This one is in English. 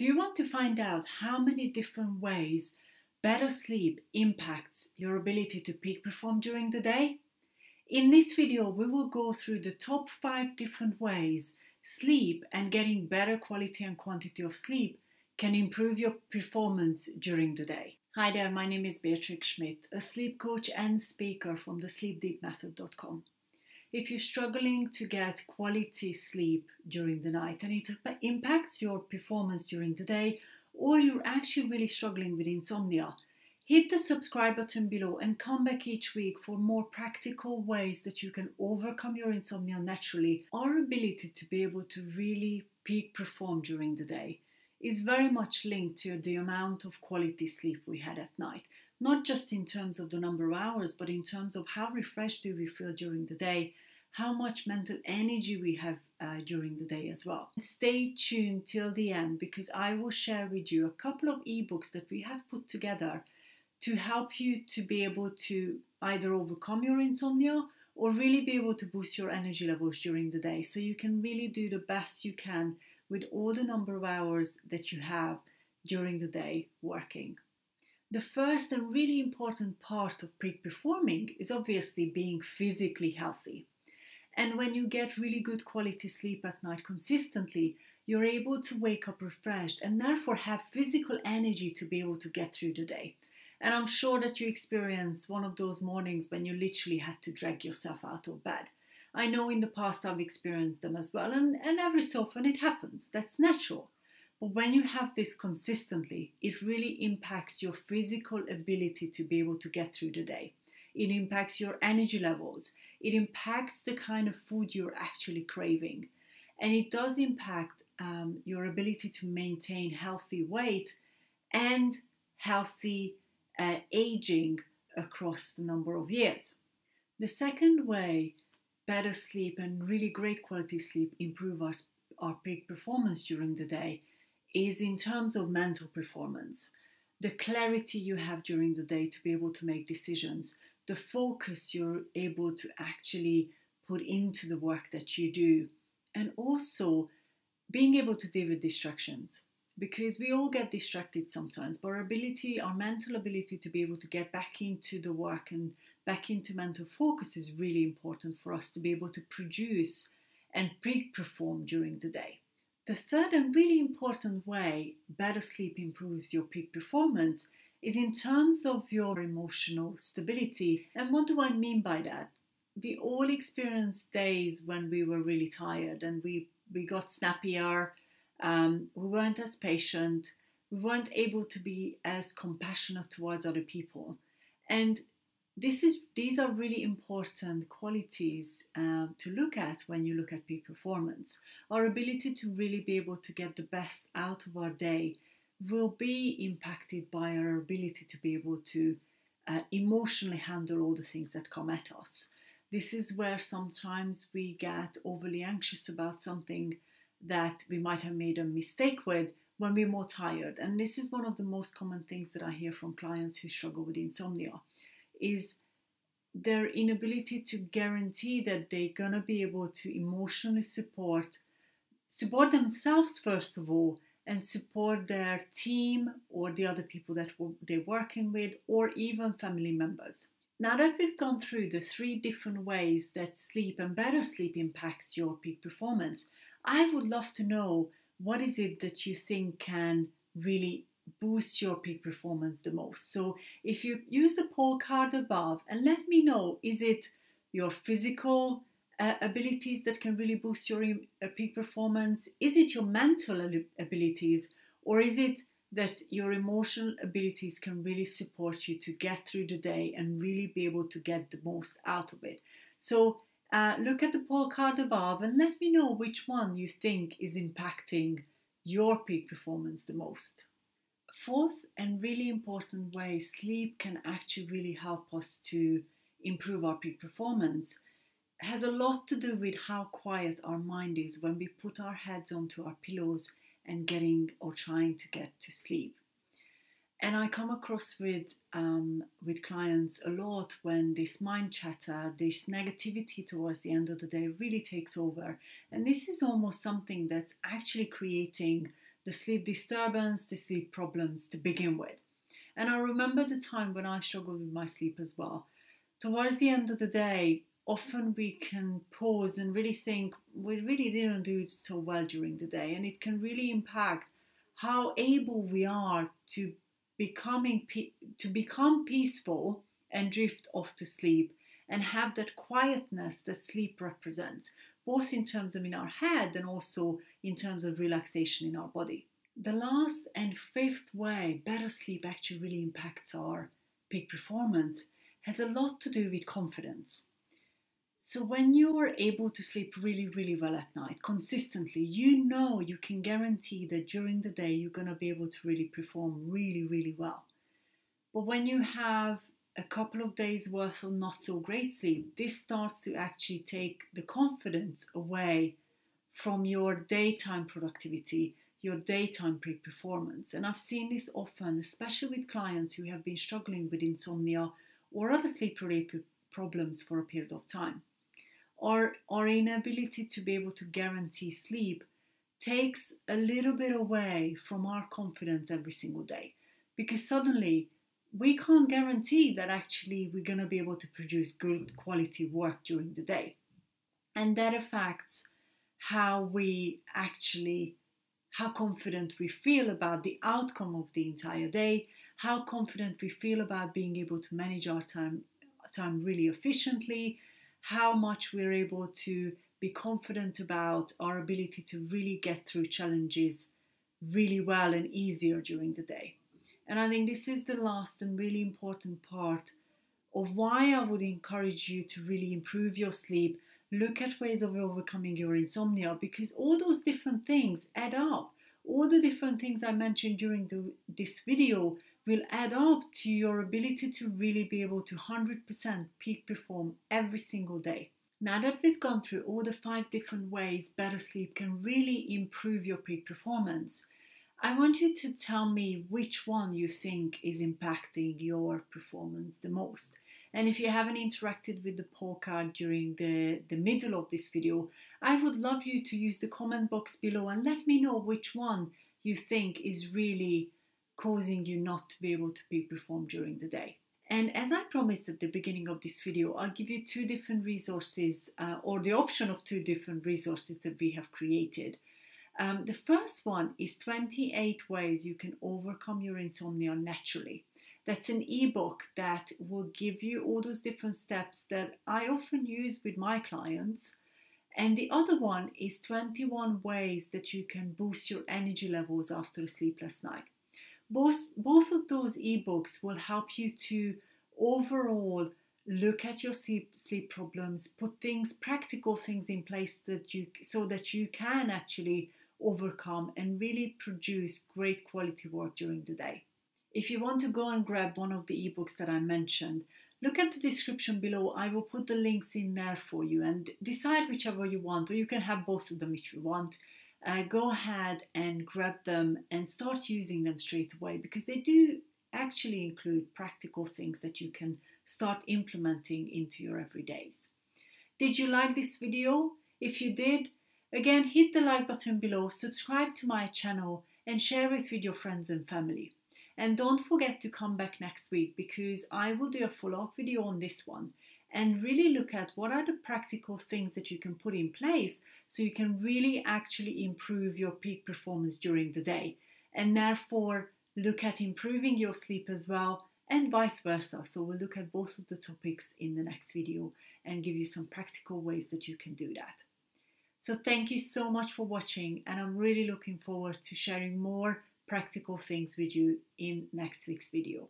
Do you want to find out how many different ways better sleep impacts your ability to peak perform during the day? In this video, we will go through the top 5 different ways sleep and getting better quality and quantity of sleep can improve your performance during the day. Hi there, my name is Beatrix Schmidt, a sleep coach and speaker from thesleepdeepmethod.com. If you're struggling to get quality sleep during the night and it impacts your performance during the day, or you're actually really struggling with insomnia, hit the subscribe button below and come back each week for more practical ways that you can overcome your insomnia naturally. Our ability to be able to really peak perform during the day is very much linked to the amount of quality sleep we had at night. Not just in terms of the number of hours, but in terms of how refreshed do we feel during the day, how much mental energy we have during the day as well. Stay tuned till the end because I will share with you a couple of ebooks that we have put together to help you to be able to either overcome your insomnia or really be able to boost your energy levels during the day so you can really do the best you can with all the number of hours that you have during the day working. The first and really important part of peak performing is obviously being physically healthy. And when you get really good quality sleep at night consistently, you're able to wake up refreshed and therefore have physical energy to be able to get through the day. And I'm sure that you experienced one of those mornings when you literally had to drag yourself out of bed. I know in the past I've experienced them as well, and every so often it happens. That's natural. But when you have this consistently, it really impacts your physical ability to be able to get through the day. It impacts your energy levels. It impacts the kind of food you're actually craving. And it does impact your ability to maintain healthy weight and healthy aging across the number of years. The second way better sleep and really great quality sleep improve our peak performance during the day is in terms of mental performance. The clarity you have during the day to be able to make decisions, the focus you're able to actually put into the work that you do, and also being able to deal with distractions. Because we all get distracted sometimes, but our mental ability to be able to get back into the work and back into mental focus is really important for us to be able to produce and peak perform during the day. The third and really important way better sleep improves your peak performance is in terms of your emotional stability. And what do I mean by that? We all experienced days when we were really tired and we got snappier, we weren't as patient, we weren't able to be as compassionate towards other people. And these are really important qualities to look at when you look at peak performance. Our ability to really be able to get the best out of our day will be impacted by our ability to be able to emotionally handle all the things that come at us. This is where sometimes we get overly anxious about something that we might have made a mistake with when we're more tired. And this is one of the most common things that I hear from clients who struggle with insomnia. Is their inability to guarantee that they're going to be able to emotionally support themselves first of all, and support their team or the other people that they're working with, or even family members. Now that we've gone through the 3 different ways that sleep and better sleep impacts your peak performance, I would love to know what is it that you think can really boost your peak performance the most. So if you use the poll card above and let me know, is it your physical abilities that can really boost your peak performance? Is it your mental abilities? Or is it that your emotional abilities can really support you to get through the day and really be able to get the most out of it? So look at the poll card above and let me know which one you think is impacting your peak performance the most. Fourth and really important way sleep can actually really help us to improve our peak performance has a lot to do with how quiet our mind is when we put our heads onto our pillows and getting or trying to get to sleep. And I come across with clients a lot when this mind chatter, this negativity towards the end of the day really takes over. And this is almost something that's actually creating the the sleep disturbance, the sleep problems to begin with. And I remember the time when I struggled with my sleep as well. Towards the end of the day, often we can pause and really think, we really didn't do so well during the day. And it can really impact how able we are to become peaceful and drift off to sleep and have that quietness that sleep represents, both in terms of in our head and also in terms of relaxation in our body. The last and fifth way better sleep actually really impacts our peak performance has a lot to do with confidence. So when you are able to sleep really, really well at night, consistently, you know you can guarantee that during the day you're going to be able to really perform really, really well. But when you have a couple of days worth of not so great sleep, this starts to actually take the confidence away from your daytime productivity, your daytime peak performance. And I've seen this often, especially with clients who have been struggling with insomnia or other sleep-related problems for a period of time. Our inability to be able to guarantee sleep takes a little bit away from our confidence every single day, because suddenly we can't guarantee that actually we're going to be able to produce good quality work during the day. And that affects how confident we feel about the outcome of the entire day, how confident we feel about being able to manage our time really efficiently, how much we're able to be confident about our ability to really get through challenges really well and easier during the day. And I think this is the last and really important part of why I would encourage you to really improve your sleep, look at ways of overcoming your insomnia, because all those different things add up. All the different things I mentioned during this video will add up to your ability to really be able to 100% peak perform every single day. Now that we've gone through all the 5 different ways better sleep can really improve your peak performance, I want you to tell me which one you think is impacting your performance the most. And if you haven't interacted with the poll card during the middle of this video, I would love you to use the comment box below and let me know which one you think is really causing you not to be able to peak perform during the day. And as I promised at the beginning of this video, I'll give you 2 different resources or the option of 2 different resources that we have created. The first one is 28 ways you can overcome your insomnia naturally. That's an ebook that will give you all those different steps that I often use with my clients. And the other one is 21 ways that you can boost your energy levels after a sleepless night. Both of those ebooks will help you to overall look at your sleep problems, put practical things in place so that you can actually overcome and really produce great quality work during the day. If you want to go and grab one of the ebooks that I mentioned, look at the description below. I will put the links in there for you and decide whichever you want, or you can have both of them if you want. Go ahead and grab them and start using them straight away, because they do actually include practical things that you can start implementing into your everydays. Did you like this video? If you did, again, hit the like button below, subscribe to my channel and share it with your friends and family. And don't forget to come back next week, because I will do a follow-up video on this one and really look at what are the practical things that you can put in place so you can really actually improve your peak performance during the day, and therefore look at improving your sleep as well, and vice versa. So we'll look at both of the topics in the next video and give you some practical ways that you can do that. So thank you so much for watching, and I'm really looking forward to sharing more practical things with you in next week's video.